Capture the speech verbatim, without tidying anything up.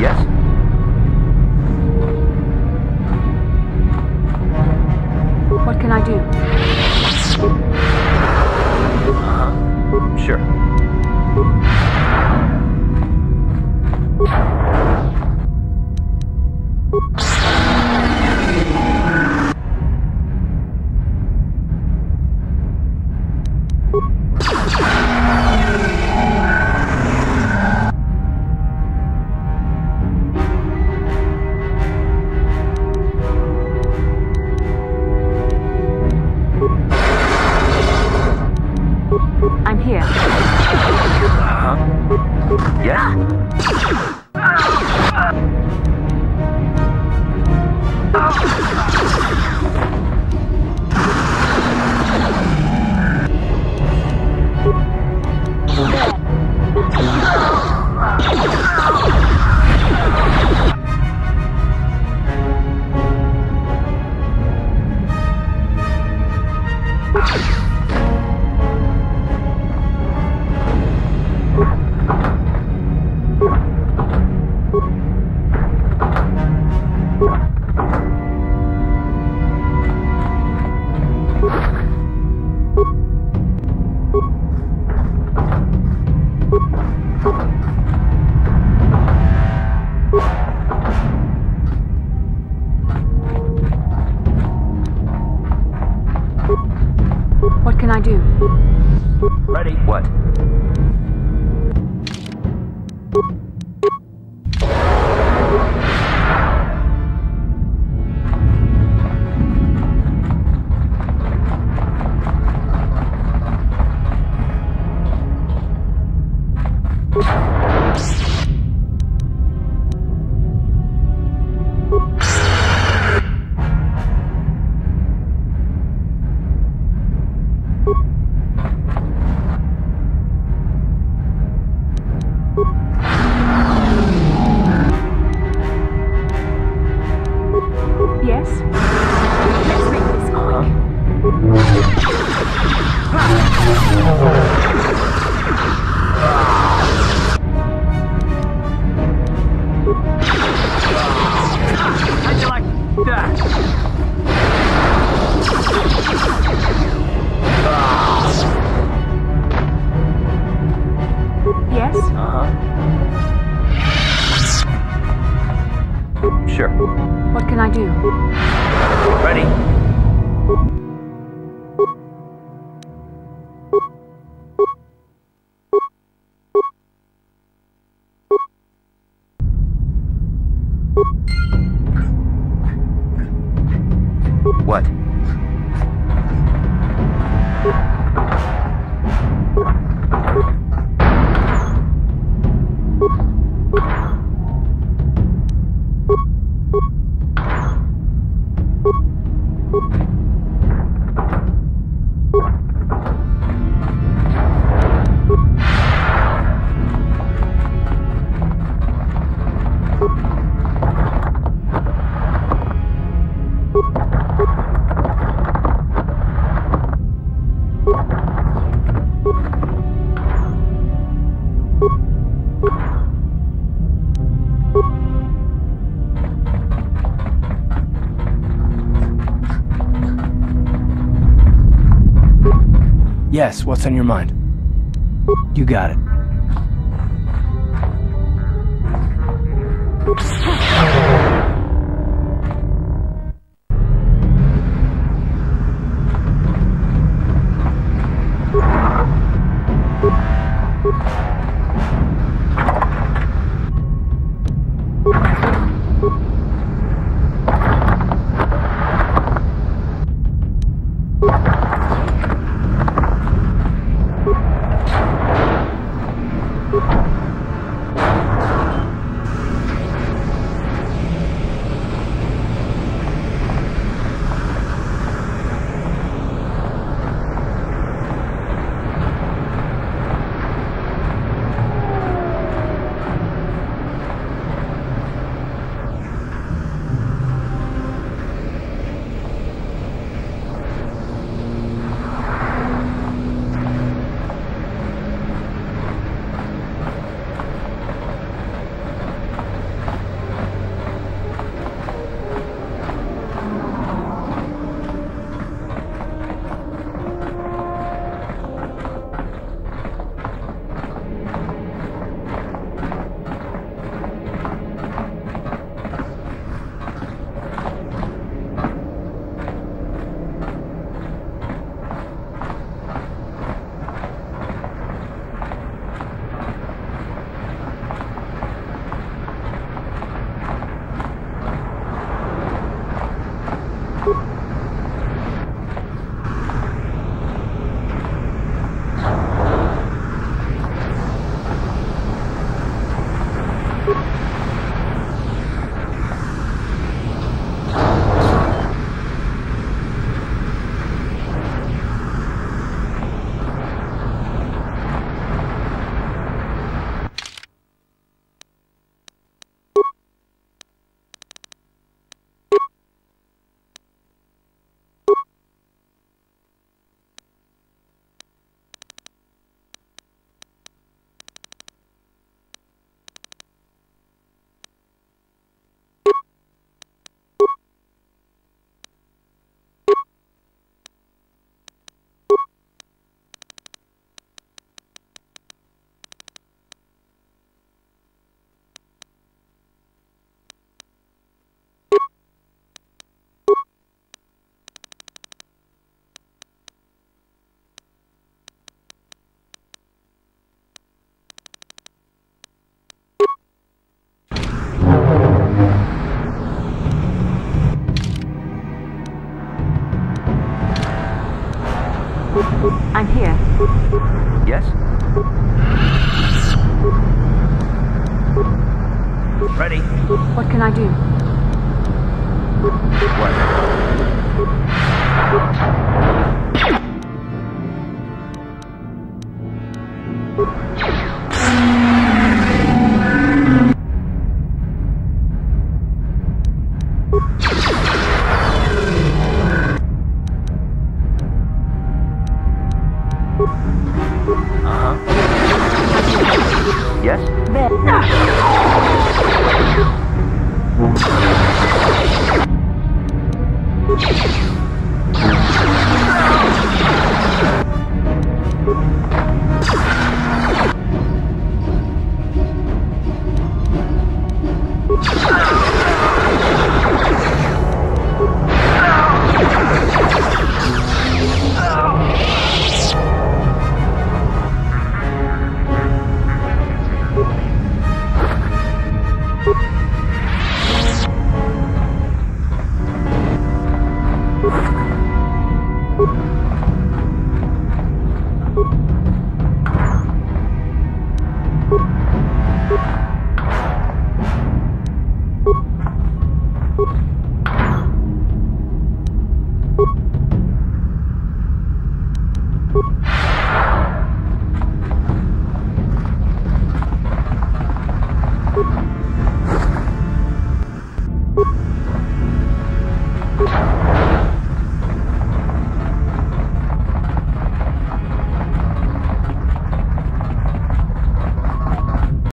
Yes? What can I do? Uh-huh. Sure. Yes, what's on your mind? You got it. me? What can I do? What?